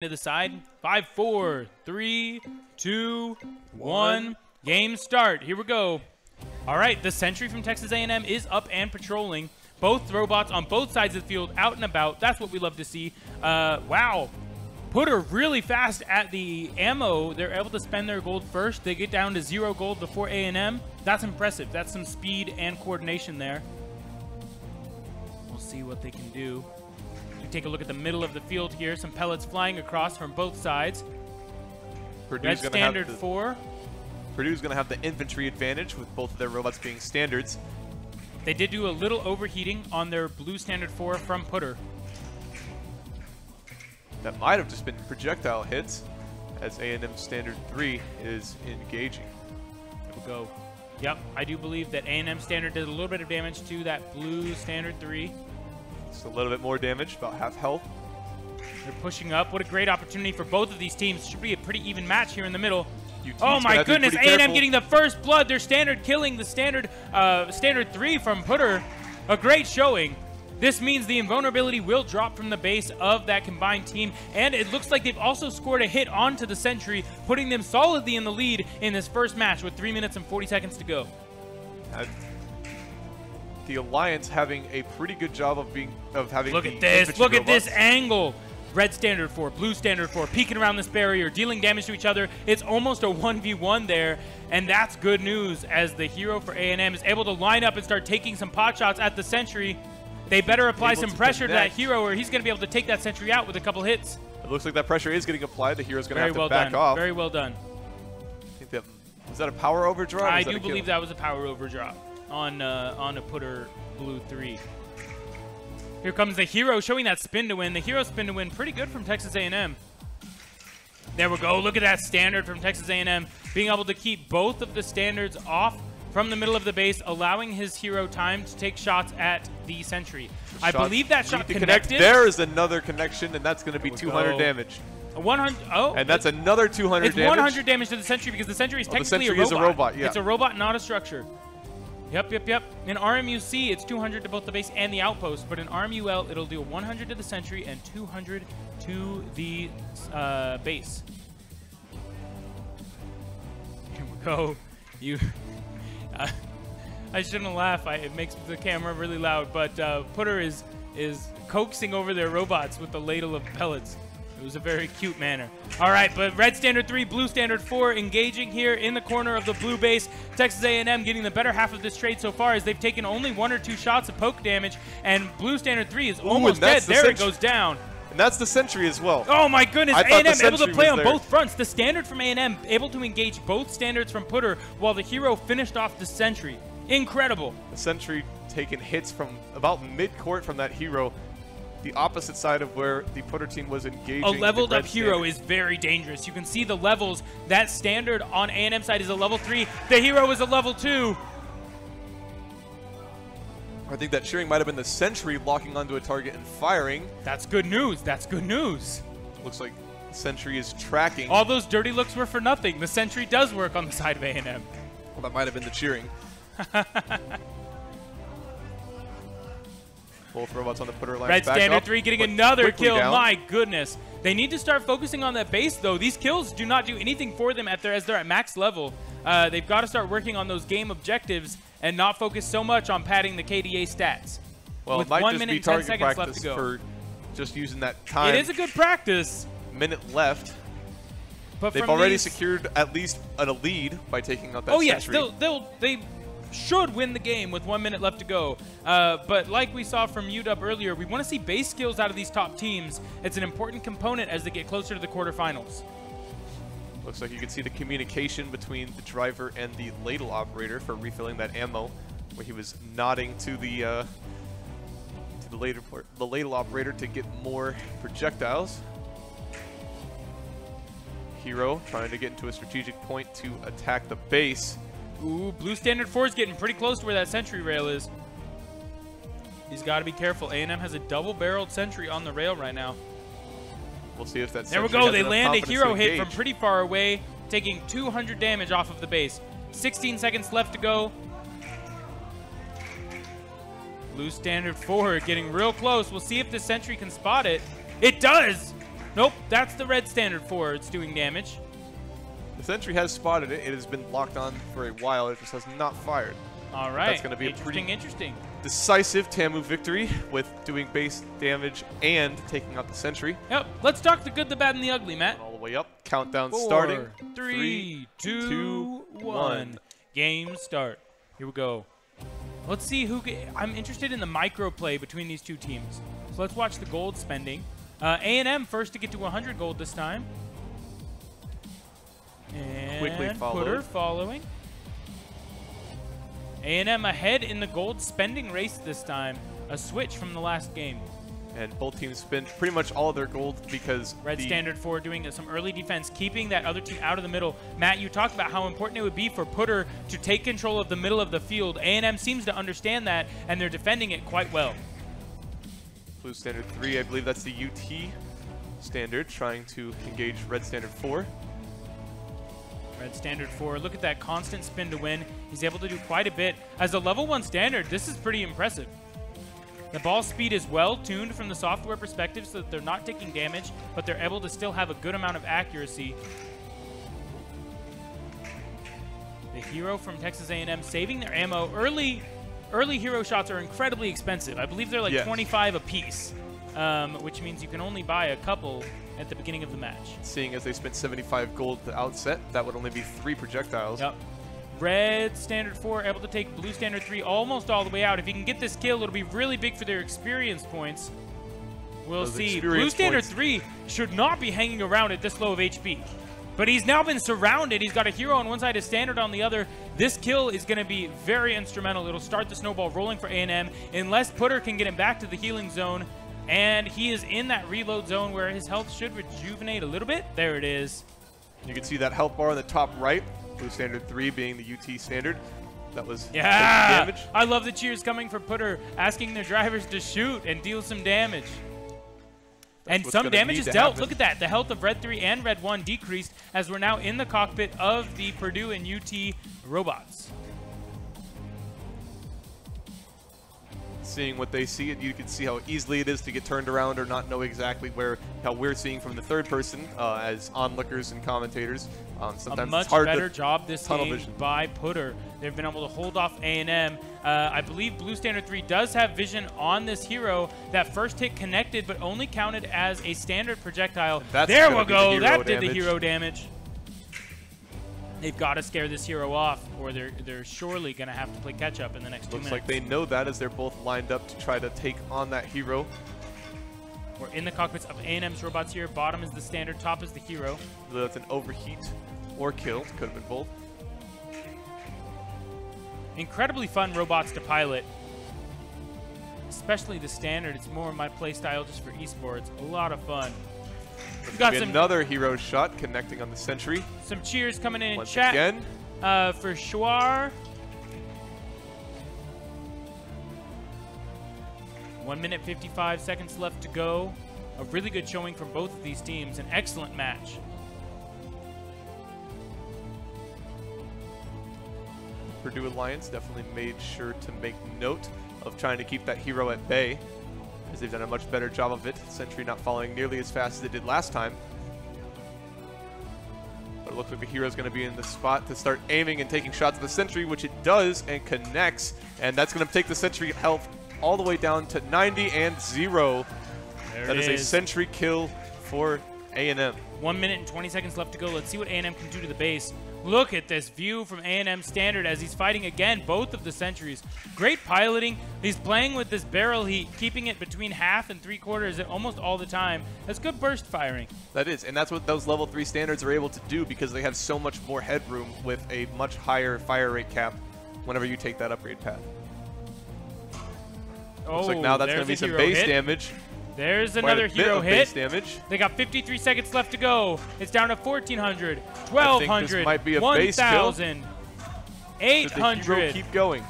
To the side. 5, 4, 3, 2, 1. Game start. Here we go. All right, the sentry from Texas A&M is up and patrolling. Both robots on both sides of the field, out and about. That's what we love to see. Wow. Putter really fast at the ammo. They're able to spend their gold first. They get down to 0 gold before A&M. That's impressive. That's some speed and coordination there. We'll see what they can do. Take a look at the middle of the field here. Some pellets flying across from both sides. Purdue's gonna standard have the, 4. Purdue's going to have the infantry advantage with both of their robots being standards. They did do a little overheating on their blue standard 4 from Putter. That might have just been projectile hits, as A&M standard 3 is engaging. There we go. Yep, I do believe that A&M standard did a little bit of damage to that blue standard 3. Just a little bit more damage, about half health. They're pushing up. What a great opportunity for both of these teams. Should be a pretty even match here in the middle. UT's oh my goodness, A&M getting the first blood. Their standard killing the standard 3 from Putter. A great showing. This means the invulnerability will drop from the base of that combined team. And it looks like they've also scored a hit onto the sentry, putting them solidly in the lead in this first match with 3 minutes and 40 seconds to go. The Alliance having a pretty good job of having. Look at this! Look at this angle. Red standard 4, blue standard 4, peeking around this barrier, dealing damage to each other. It's almost a 1v1 there, and that's good news as the hero for A&M is able to line up and start taking some pot shots at the sentry. They better apply some pressure to that hero, or he's going to be able to take that sentry out with a couple hits. It looks like that pressure is getting applied. The hero's going to have to back off. Very well done. I think that was that a power overdraw? I do believe that was a power overdraw. On a Putter blue 3. Here comes the hero showing that spin to win. The hero spin to win pretty good from Texas A&M. There we go. Look at that standard from Texas A&M being able to keep both of the standards off from the middle of the base, allowing his hero time to take shots at the sentry. I believe that shot connected. There is another connection, and that's going to be 200 damage. 100. Oh, and that's another 200 damage. It's 100 damage to the sentry because the sentry is technically a robot. The sentry is a robot. Yeah. It's a robot, not a structure. Yep, yep, yep. In RMUC, it's 200 to both the base and the outpost, but in RMUL, it'll do 100 to the sentry and 200 to the base. Here we go. You, I shouldn't laugh. It makes the camera really loud, but Putter is coaxing over their robots with the ladle of pellets. It was a very cute manner. All right, but red standard 3, blue standard 4 engaging here in the corner of the blue base. Texas A&M getting the better half of this trade so far as they've taken only 1 or 2 shots of poke damage, and blue standard 3 is almost dead. There it goes down. And that's the sentry as well. Oh my goodness, A&M able to play on both fronts. The standard from A&M able to engage both standards from Putter while the hero finished off the sentry. Incredible. The sentry taking hits from about mid-court from that hero. The opposite side of where the Putter team was engaging. A leveled up hero is very dangerous. You can see the levels. That standard on A&M side is a level 3. The hero is a level 2. I think that shearing might have been the sentry locking onto a target and firing. That's good news. That's good news. Looks like the sentry is tracking. All those dirty looks were for nothing. The sentry does work on the side of A&M. Well, that might have been the cheering. Both robots on the Putter line. Red standard 3 getting another kill. My goodness. They need to start focusing on that base, though. These kills do not do anything for them as they're at max level. They've got to start working on those game objectives and not focus so much on padding the KDA stats. Well, it might just be target practice for just using that time. It is a good practice. Minute left. But they've already secured at least a lead by taking out that sentry. Oh, yes. They should win the game with 1 minute left to go. But like we saw from UW earlier, we want to see base skills out of these top teams. It's an important component as they get closer to the quarterfinals. Looks like you can see the communication between the driver and the ladle operator for refilling that ammo, where he was nodding to the ladle operator to get more projectiles. Hero trying to get into a strategic point to attack the base. Ooh, blue standard 4 is getting pretty close to where that sentry rail is. He's got to be careful. A&M has a double-barreled sentry on the rail right now. We'll see if that's. There we go. They land a hero hit from pretty far away, taking 200 damage off of the base. 16 seconds left to go. Blue standard 4 getting real close. We'll see if the sentry can spot it. It does. Nope, that's the red standard for it's doing damage. The sentry has spotted it. It has been locked on for a while. It just has not fired. All right. That's going to be a pretty decisive Tamu victory with doing base damage and taking out the sentry. Yep. Let's talk the good, the bad, and the ugly, Matt. All the way up. Countdown starting. Three, two, one. Game start. Here we go. Let's see who. I'm interested in the micro play between these two teams. So let's watch the gold spending. A&M first to get to 100 gold this time. And quickly PUTR following. A&M ahead in the gold spending race this time. A switch from the last game. And both teams spend pretty much all of their gold because red standard for doing some early defense, keeping that other team out of the middle. Matt, you talked about how important it would be for PUTR to take control of the middle of the field. A&M seems to understand that, and they're defending it quite well. Blue standard 3, I believe that's the UT standard, trying to engage red standard 4. Red standard 4, look at that constant spin to win. He's able to do quite a bit. As a level 1 standard, this is pretty impressive. The ball speed is well tuned from the software perspective so that they're not taking damage, but they're able to still have a good amount of accuracy. The hero from Texas A&M saving their ammo. Early hero shots are incredibly expensive. I believe they're like 25 a piece, which means you can only buy a couple at the beginning of the match. Seeing as they spent 75 gold at the outset, that would only be 3 projectiles. Yep. Red standard 4 able to take blue standard 3 almost all the way out. If you can get this kill, it'll be really big for their experience points. We'll see. Blue standard 3 should not be hanging around at this low of HP. But he's now been surrounded. He's got a hero on one side, a standard on the other. This kill is going to be very instrumental. It'll start the snowball rolling for A&M unless PUTR can get him back to the healing zone. And he is in that reload zone where his health should rejuvenate a little bit. There it is. You can see that health bar on the top right. Blue standard 3 being the UT standard. That was damage. I love the cheers coming for PUTR, asking their drivers to shoot and deal some damage. That's and some damage is dealt. Happen. Look at that. The health of Red 3 and Red 1 decreased as we're now in the cockpit of the Purdue and UT robots. Seeing what they see, and you can see how easily it is to get turned around or not know exactly where, how we're seeing from the third person as onlookers and commentators. Sometimes a much better job this game by PUTR. They've been able to hold off A&M. I believe Blue Standard 3 does have vision on this hero. That first hit connected, but only counted as a standard projectile. There we go. That did the hero damage. They've got to scare this hero off, or they're surely going to have to play catch-up in the next 2 minutes. Looks like they know that as they're both lined up to try to take on that hero. We're in the cockpits of A&M's robots here. Bottom is the standard, top is the hero. So that's an overheat or kill. Could have been both. Incredibly fun robots to pilot. Especially the standard. It's more my playstyle just for esports. A lot of fun. We've got another hero shot connecting on the sentry. Some cheers coming in chat again. For Schwar. 1 minute 55 seconds left to go. A really good showing from both of these teams. An excellent match. Purdue Alliance definitely made sure to make note of trying to keep that hero at bay, as they've done a much better job of it. Sentry not following nearly as fast as it did last time. But it looks like the hero's going to be in the spot to start aiming and taking shots at the sentry, which it does and connects. And that's going to take the sentry health all the way down to 90 and 0. That is a sentry kill for A&M. 1 minute and 20 seconds left to go. Let's see what A&M can do to the base. Look at this view from A&M standard as he's fighting again both of the sentries. Great piloting. He's playing with this barrel heat, keeping it between half and three quarters almost all the time. That's good burst firing. That is, and that's what those level 3 standards are able to do because they have so much more headroom with a much higher fire rate cap whenever you take that upgrade path. Oh, looks like now that's going to be some base damage. There's another hero hit. Damage. They got 53 seconds left to go. It's down to 1,400, 1,200, 1,000, 800. Keep going.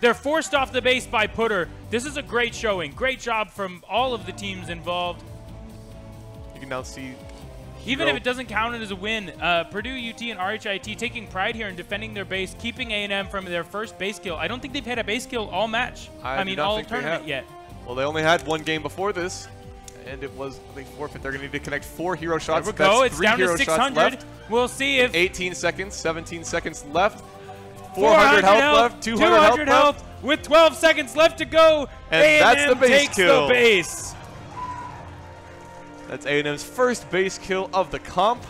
They're forced off the base by PUTR. This is a great showing. Great job from all of the teams involved. You can now see. Even if it doesn't count it as a win, Purdue, UT, and RHIT taking pride here in defending their base, keeping A&M from their first base kill. I don't think they've had a base kill all match. I mean, all tournament yet. Well, they only had one game before this, and it was, I think, forfeit. They're going to need to connect 4 hero shots. There we go. It's down to 600. We'll see if... 18 seconds, 17 seconds left. 400 health left, 200 health left. With 12 seconds left to go, and that's the base takes kill. The base. That's A&M's first base kill of the comp.